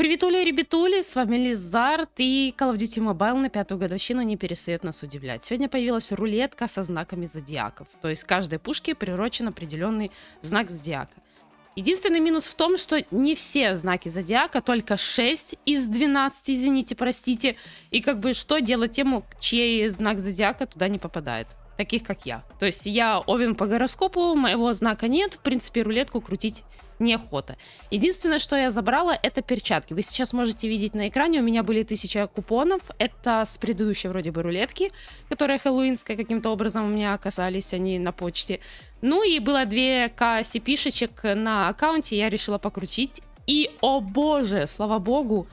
Приветули, ребятули, с вами Lizard, и Call of Duty Mobile на 5-ю годовщину не перестает нас удивлять. Сегодня появилась рулетка со знаками зодиаков, то есть каждой пушке приурочен определенный знак зодиака. Единственный минус в том, что не все знаки зодиака, только 6 из 12, извините, простите, и как бы что делать тему, чей знак зодиака туда не попадает, таких как я. То есть я овен по гороскопу, моего знака нет, в принципе рулетку крутить неохота. Единственное, что я забрала, это перчатки. Вы сейчас можете видеть на экране, у меня были 1000 купонов. Это с предыдущей вроде бы рулетки, которая хэллоуинская каким-то образом у меня оказались, они на почте. Ну и было 2 CP-шечек на аккаунте, я решила покрутить. И, о боже, слава богу,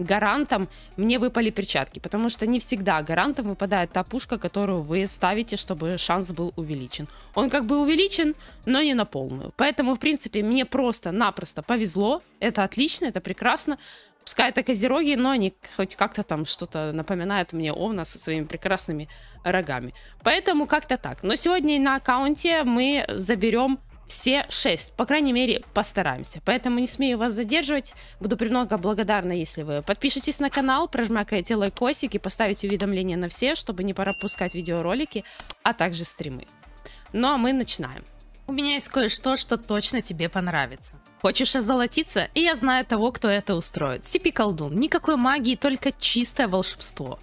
гарантом мне выпали перчатки, потому что не всегда гарантом выпадает та пушка, которую вы ставите, чтобы шанс был увеличен. Он как бы увеличен, но не на полную. Поэтому, в принципе, мне просто-напросто повезло. Это отлично, это прекрасно. Пускай это козероги, но они хоть как-то там что-то напоминают мне овна со своими прекрасными рогами. Поэтому как-то так. Но сегодня на аккаунте мы заберем все 6, по крайней мере, постараемся. Поэтому не смею вас задерживать. Буду премного благодарна, если вы подпишетесь на канал, прожмякаете лайкосик и поставите уведомления на все, чтобы не пропускать видеоролики, а также стримы. Ну а мы начинаем. У меня есть кое-что, что точно тебе понравится. Хочешь озолотиться? И я знаю того, кто это устроит. CP-колдун. Никакой магии, только чистое волшебство.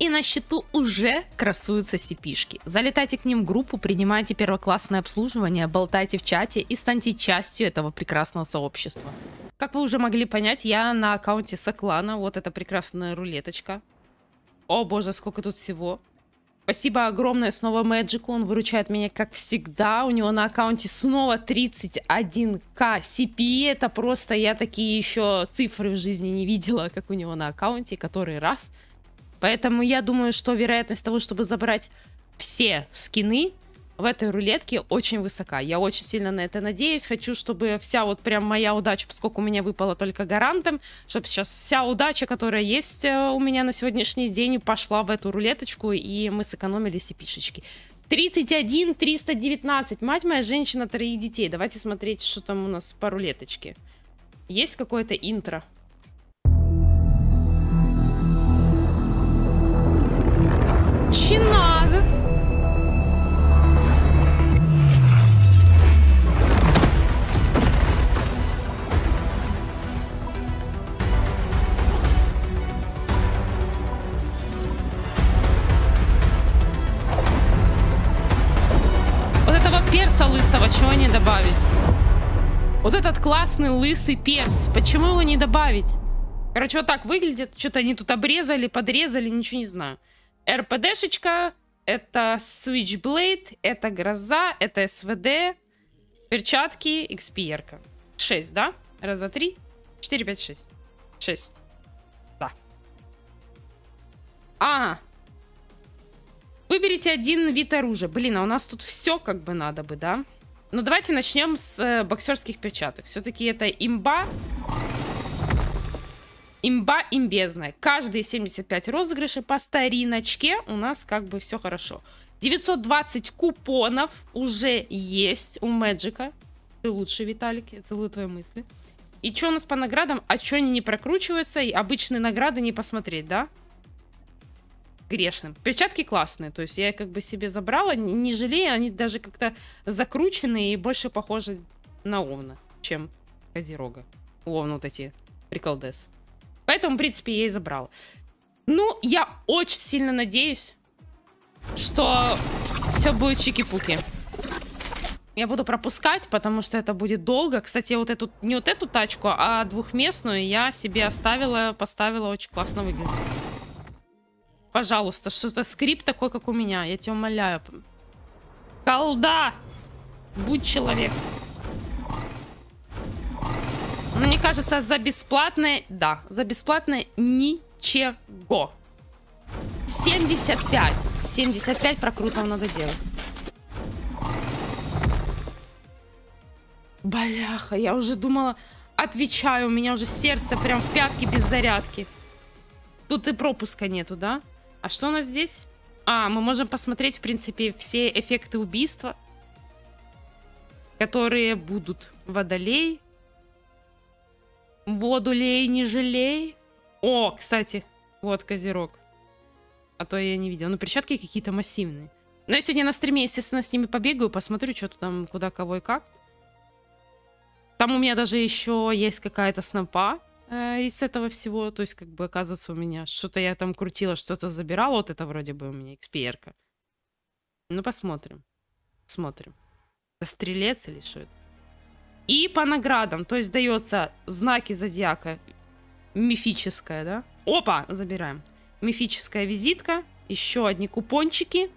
И на счету уже красуются сипишки. Залетайте к ним в группу, принимайте первоклассное обслуживание, болтайте в чате и станьте частью этого прекрасного сообщества. Как вы уже могли понять, я на аккаунте Соклана. Вот эта прекрасная рулеточка. О боже, сколько тут всего. Спасибо огромное снова Magic, он выручает меня как всегда. У него на аккаунте снова 31к CP. Это просто, я такие еще цифры в жизни не видела, как у него на аккаунте, который раз... Поэтому я думаю, что вероятность того, чтобы забрать все скины в этой рулетке, очень высока. Я очень сильно на это надеюсь. Хочу, чтобы вся вот прям моя удача, поскольку у меня выпала только гарантом, чтобы сейчас вся удача, которая есть у меня на сегодняшний день, пошла в эту рулеточку, и мы сэкономили сипишечки. 31 319. Мать моя, женщина, 3 детей. Давайте смотреть, что там у нас по рулеточке. Есть какое-то интро? Чиназис. Вот этого перса лысого чего не добавить? Вот этот классный лысый перс, почему его не добавить? Короче, вот так выглядит. Что-то они тут обрезали, подрезали, ничего не знаю. РПДшечка, это Switchblade, это гроза, это СВД, перчатки, XPR-ка. 6, да? Раз, два, три, 4, 5, 6. 6. Да. Ага. Выберите один вид оружия. Блин, а у нас тут все как бы надо бы, да? Ну давайте начнем с боксерских перчаток. Все-таки это имба. Имба имбезная. Каждые 75 розыгрышей по стариночке. У нас как бы все хорошо. 920 купонов уже есть у Мэджика. Ты лучше, Виталик. Я целую твои мысли. И что у нас по наградам? А что они не прокручиваются? И обычные награды не посмотреть, да? Грешным. Перчатки классные. То есть я их как бы себе забрала. Не жалею. Они даже как-то закрученные и больше похожи на овна, чем козерога. Овна вот эти приколдес. Поэтому, в принципе, я и забрала. Ну, я очень сильно надеюсь, что все будет чики-пуки. Я буду пропускать, потому что это будет долго. Кстати, вот эту, не вот эту тачку, а двухместную я себе оставила, поставила. Очень классно выглядит. Пожалуйста, что-то скрип такой, как у меня. Я тебя умоляю. Колда! Будь человек. Мне кажется, за бесплатное, да, за бесплатное ничего. 75. 75 прокрутов надо делать. Бляха, я уже думала, отвечаю, у меня уже сердце прям в пятки без зарядки. Тут и пропуска нету, да? А что у нас здесь? А, мы можем посмотреть, в принципе, все эффекты убийства, которые будут. Водолей. Воду лей, не жалей. О, кстати, вот козерог. А то я не видела. Ну, перчатки какие-то массивные. Но я сегодня на стриме, естественно, с ними побегаю, посмотрю, что-то там, куда, кого и как. Там у меня даже еще есть какая-то снопа из этого всего. То есть, как бы, оказывается, у меня что-то я там крутила, что-то забирала. Вот это вроде бы у меня XP-ка. Ну, посмотрим. Смотрим. Это стрелец или что это? И по наградам. То есть, дается знаки зодиака. Мифическая, да? Опа! Забираем. Мифическая визитка. Еще одни купончики.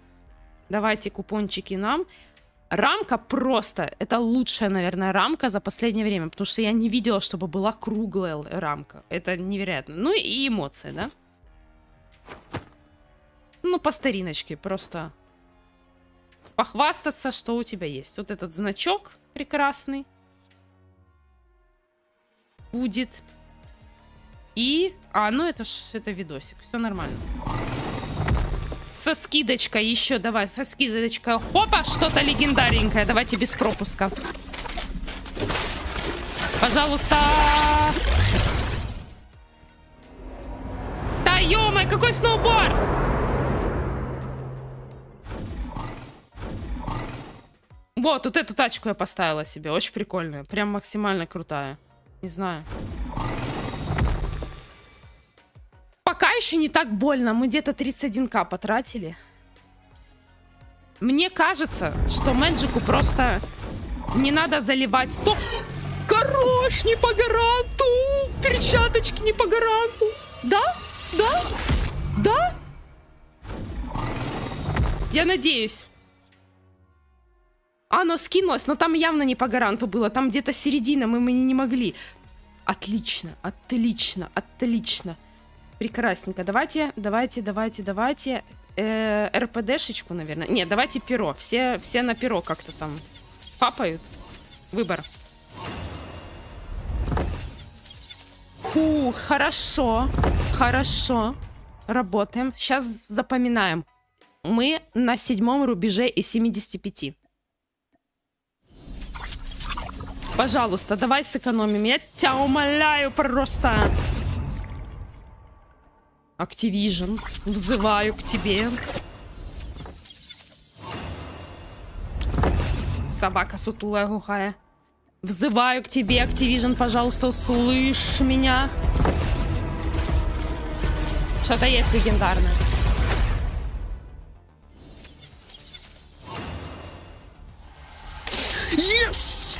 Давайте купончики нам. Рамка просто, это лучшая, наверное, рамка за последнее время, потому что я не видела, чтобы была круглая рамка. Это невероятно. Ну и эмоции, да? Ну, по стариночке, просто похвастаться, что у тебя есть. Вот этот значок прекрасный. Будет. И... А, ну это ж это видосик, все нормально. Со скидочкой еще, давай, со скидочкой. Хопа, что-то легендарненькое. Давайте без пропуска. Пожалуйста. Да ё-моё, какой сноуборд! Вот, вот эту тачку я поставила себе. Очень прикольная, прям максимально крутая. Не знаю. Пока еще не так больно. Мы где-то 31к потратили. Мне кажется, что Мэджику просто не надо заливать 100... Хорош, не по гаранту! Перчаточки не по гаранту! Да? Да? Да? Я надеюсь. Оно скинулось, но там явно не по гаранту было. Там где-то середина, мы не могли. Отлично, отлично, отлично. Прекрасненько. Давайте, давайте, давайте, давайте. РПДшечку, наверное. Не, давайте перо. Все на перо как-то там папают. Выбор. Фу, хорошо. Хорошо. Работаем. Сейчас запоминаем. Мы на 7-м рубеже из 75. Пожалуйста, давай сэкономим. Я тебя умоляю просто... Activision, взываю к тебе. Собака сутулая, глухая. Взываю к тебе, Activision, пожалуйста, слышь меня. Что-то есть легендарное. Yes!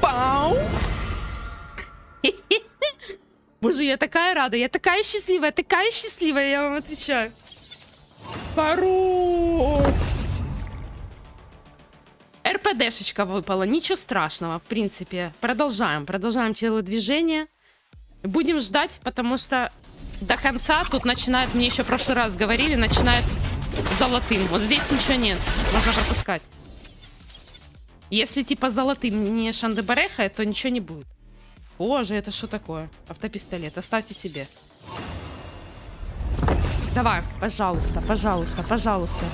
Пау! Боже, я такая рада, я такая счастливая, я вам отвечаю. Хорош! РПДшечка выпала, ничего страшного, в принципе. Продолжаем телодвижение. Будем ждать, потому что до конца тут начинает, мне еще в прошлый раз говорили, начинает золотым. Вот здесь ничего нет, можно пропускать. Если типа золотым не шандебареха, то ничего не будет. Боже, это что такое? Автопистолет. Оставьте себе. Давай, пожалуйста, пожалуйста, пожалуйста.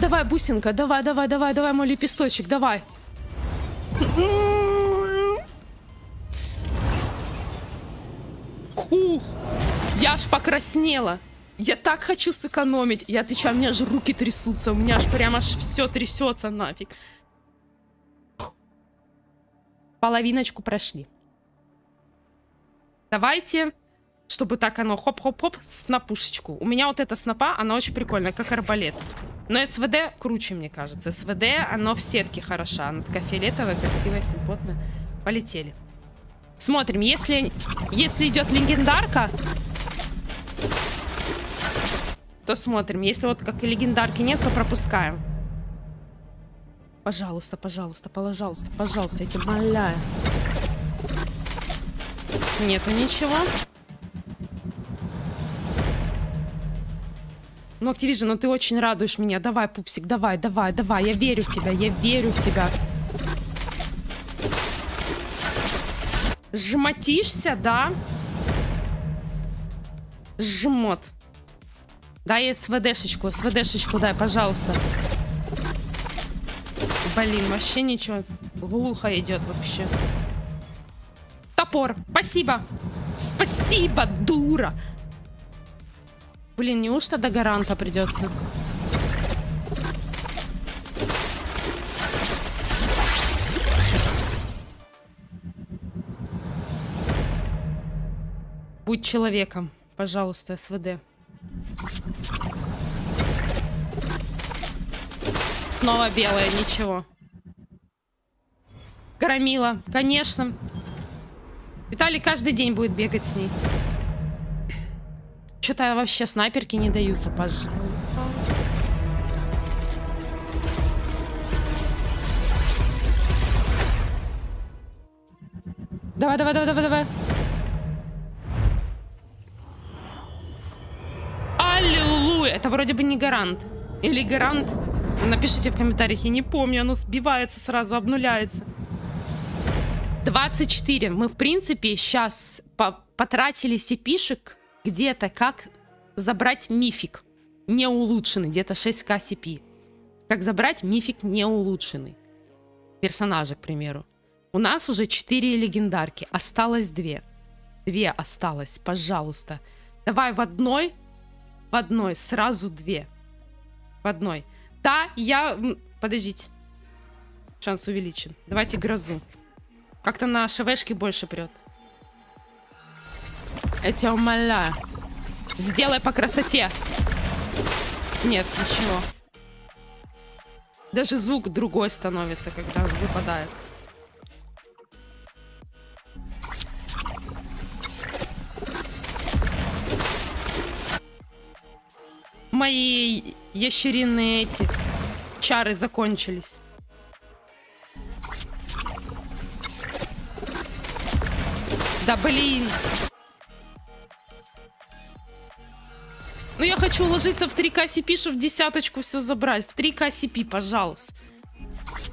Давай, бусинка, давай, давай, давай, давай, мой лепесточек, давай. Ух, я аж покраснела. Я так хочу сэкономить. Я отвечаю, у меня же руки трясутся. У меня аж прям аж все трясется нафиг. Половиночку прошли. Давайте, чтобы так оно хоп-хоп-хоп, снопушечку. У меня вот эта снопа, она очень прикольная, как арбалет. Но СВД круче, мне кажется. СВД, оно в сетке хороша. Она такая фиолетовая, красивая, симпотная. Полетели. Смотрим, если идет легендарка... То смотрим. Если вот как и легендарки нет, то пропускаем. Пожалуйста, пожалуйста, пожалуйста, пожалуйста, я тебя моляю. Нету ничего. Ну, Activision, ну ты очень радуешь меня. Давай, пупсик, давай, давай, давай. Я верю в тебя, я верю в тебя. Жмотишься, да? Жмот. Дай СВДшечку, СВДшечку дай, пожалуйста. Блин, вообще ничего. Глухо идет вообще. Топор, спасибо. Спасибо, дура. Блин, неужто до гаранта придется? Будь человеком, пожалуйста, СВД. Снова белое, ничего. Громила, конечно. Виталий каждый день будет бегать с ней. Что-то вообще снайперки не даются, пожалуйста. Давай, давай, давай, давай, давай. Аллилуйя! Это вроде бы не гарант. Или гарант? Напишите в комментариях, я не помню, оно сбивается сразу, обнуляется. 24. Мы, в принципе, сейчас потратили сипишек где-то, как забрать мифик не улучшенный, где-то 6к сипи. Как забрать мифик не улучшенный. Персонажа, к примеру. У нас уже 4 легендарки, осталось 2. 2 осталось, пожалуйста. Давай в одной, сразу 2. В одной. Да, я... Подождите. Шанс увеличен. Давайте грозу. Как-то на ШВшке больше прет. Я тебя умоляю. Сделай по красоте. Нет, ничего. Даже звук другой становится, когда выпадает. Мои ящериные эти чары закончились. Да блин. Ну я хочу уложиться в 3к CP, чтобы в десяточку все забрать. В 3к CP, пожалуйста.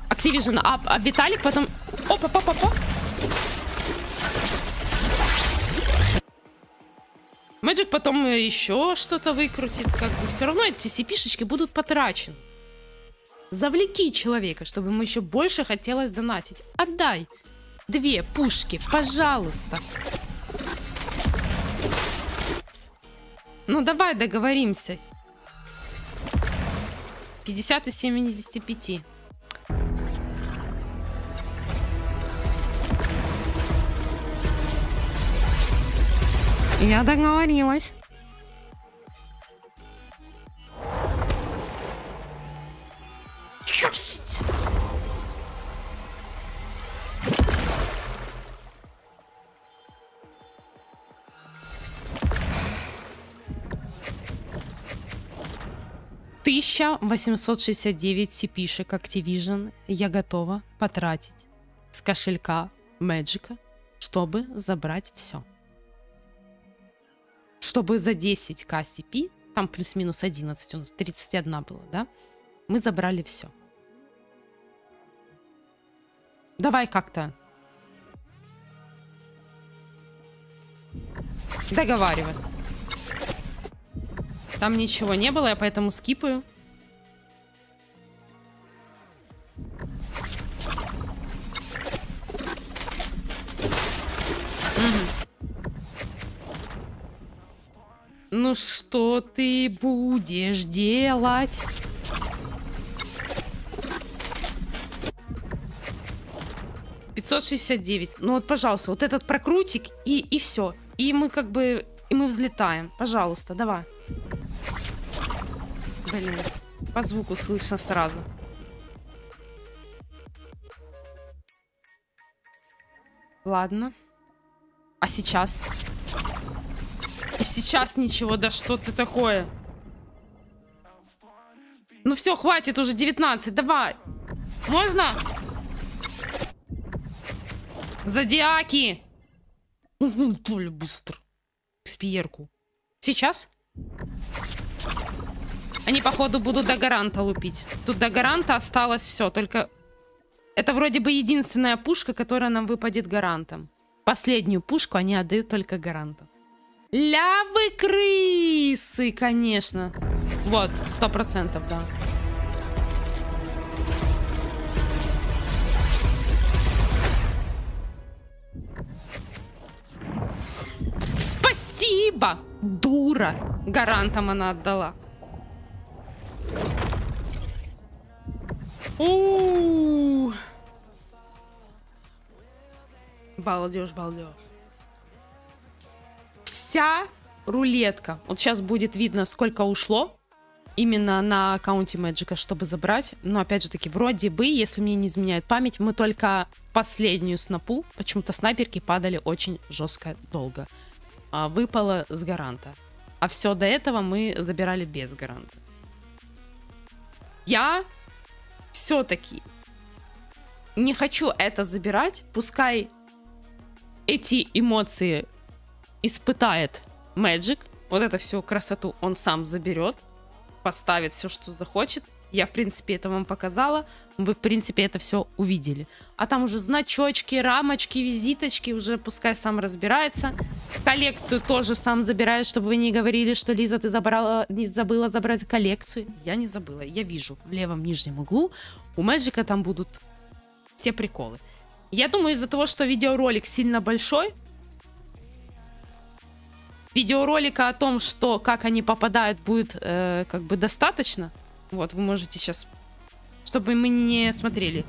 Activision, а Виталик потом... Опа-па-па-па. Magic потом еще что-то выкрутит. Как бы все равно эти CP-шечки будут потрачены. Завлеки человека, чтобы ему еще больше хотелось донатить. Отдай. 2 пушки, пожалуйста. Ну давай договоримся. 50 из 75. Я договорилась. Тысяча 869 сипишек Activision я готова потратить с кошелька Magic, чтобы забрать все. Чтобы за 10к CP, там плюс-минус 11, у нас 31 было, да? Мы забрали все. Давай как-то договариваться. Там ничего не было, я поэтому скипаю. Ну что ты будешь делать? $569. Ну вот, пожалуйста, вот этот прокрутик и все. И мы как бы... И мы взлетаем. Пожалуйста, давай. Блин, по звуку слышно сразу. Ладно. А сейчас... Сейчас ничего, да что ты такое? Ну все, хватит уже, 19, давай. Можно? Зодиаки. Толя, быстро. Экспиерку. Сейчас? Они, походу, будут до гаранта лупить. Тут до гаранта осталось все, только... Это вроде бы единственная пушка, которая нам выпадет гарантом. Последнюю пушку они отдают только гарантам. Лявы крысы, конечно. Вот, 100%, да. Спасибо, дура. Гарантом она отдала. У-у-у. Балдеж, балдеж. Вся рулетка. Вот сейчас будет видно, сколько ушло именно на аккаунте Magic, чтобы забрать. Но опять же таки, вроде бы, если мне не изменяет память, мы только последнюю снапу. Почему-то снайперки падали очень жестко долго. Выпало с гаранта. А все до этого мы забирали без гаранта. Я все-таки не хочу это забирать. Пускай эти эмоции испытает Magic. Вот эту всю красоту он сам заберет. Поставит все, что захочет. Я, в принципе, это вам показала. Вы, в принципе, это все увидели. А там уже значочки, рамочки, визиточки. Уже пускай сам разбирается. Коллекцию тоже сам забирает, чтобы вы не говорили, что Лиза, ты не забыла забрать коллекцию. Я не забыла. Я вижу в левом нижнем углу. У Magic там будут все приколы. Я думаю, из-за того, что видеоролик сильно большой. Видеоролика о том, что как они попадают, будет как бы достаточно. Вот, вы можете сейчас, чтобы мы не смотрели.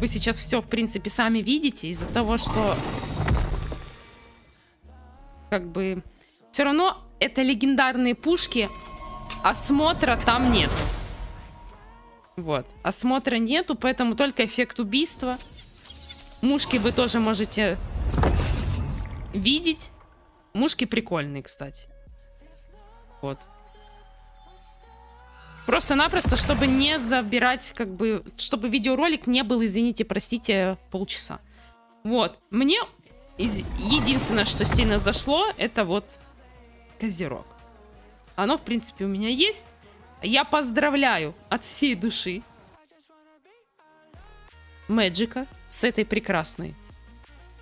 Вы сейчас все, в принципе, сами видите. Из-за того, что как бы все равно это легендарные пушки. Осмотра там нет. Вот, осмотра нету, поэтому только эффект убийства. Мушки вы тоже можете видеть. Мушки прикольные, кстати. Вот. Просто-напросто, чтобы не забирать, как бы, чтобы видеоролик не был, извините, простите, полчаса. Вот. Мне единственное, что сильно зашло, это вот козерог. Оно, в принципе, у меня есть. Я поздравляю от всей души Magic с этой прекрасной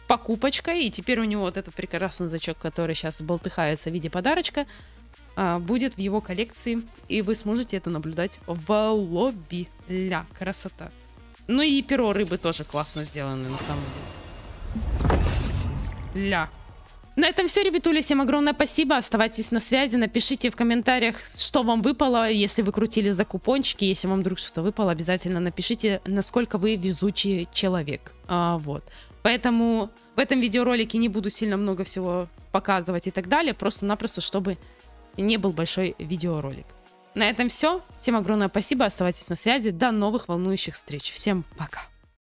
покупочкой. И теперь у него вот этот прекрасный значок, который сейчас болтыхается в виде подарочка, будет в его коллекции, и вы сможете это наблюдать в лобби. Ля, красота. Ну и перо рыбы тоже классно сделано, на самом деле. Ля. На этом все, ребятули. Всем огромное спасибо. Оставайтесь на связи. Напишите в комментариях, что вам выпало, если вы крутили за купончики. Если вам вдруг что-то выпало, обязательно напишите, насколько вы везучий человек. Вот. Поэтому в этом видеоролике не буду сильно много всего показывать и так далее. Просто-напросто, чтобы не был большой видеоролик. На этом все. Всем огромное спасибо. Оставайтесь на связи. До новых волнующих встреч. Всем пока.